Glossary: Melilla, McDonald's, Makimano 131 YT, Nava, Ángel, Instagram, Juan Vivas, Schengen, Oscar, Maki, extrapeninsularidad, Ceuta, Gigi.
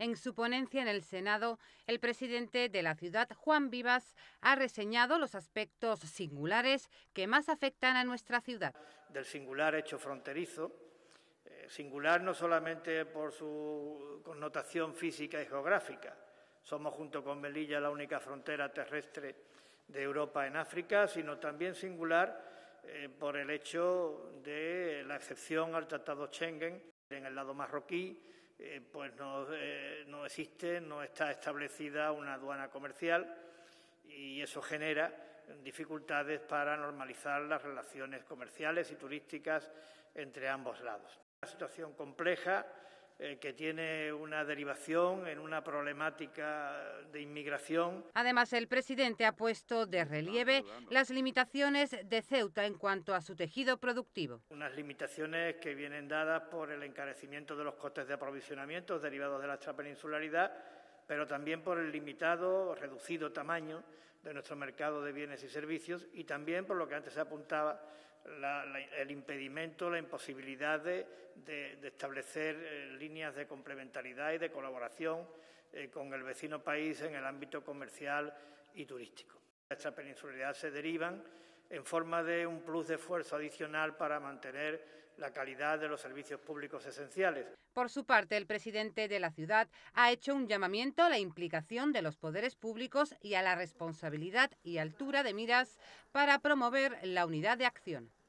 En su ponencia en el Senado, el presidente de la ciudad, Juan Vivas, ha reseñado los aspectos singulares que más afectan a nuestra ciudad. Del singular hecho fronterizo, singular no solamente por su connotación física y geográfica, somos junto con Melilla la única frontera terrestre de Europa en África, sino también singular por el hecho de la excepción al Tratado Schengen. En el lado marroquí pues no existe, no está establecida una aduana comercial y eso genera dificultades para normalizar las relaciones comerciales y turísticas entre ambos lados. Una situación compleja que tiene una derivación en una problemática de inmigración. Además, el presidente ha puesto de relieve las limitaciones de Ceuta en cuanto a su tejido productivo. Unas limitaciones que vienen dadas por el encarecimiento de los costes de aprovisionamiento derivados de la extrapeninsularidad, pero también por el limitado, reducido tamaño de nuestro mercado de bienes y servicios y también por lo que antes se apuntaba, el impedimento, la imposibilidad de establecer líneas de complementariedad y de colaboración con el vecino país en el ámbito comercial y turístico. La extrapeninsularidad se derivan en forma de un plus de esfuerzo adicional para mantener la calidad de los servicios públicos esenciales. Por su parte, el presidente de la ciudad ha hecho un llamamiento a la implicación de los poderes públicos y a la responsabilidad y altura de miras para promover la unidad de acción.